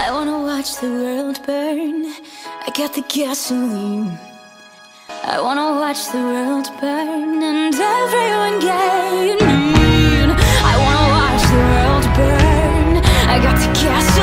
I wanna watch the world burn. I got the gasoline. I wanna watch the world burn and everyone get mean. I wanna watch the world burn. I got the gasoline.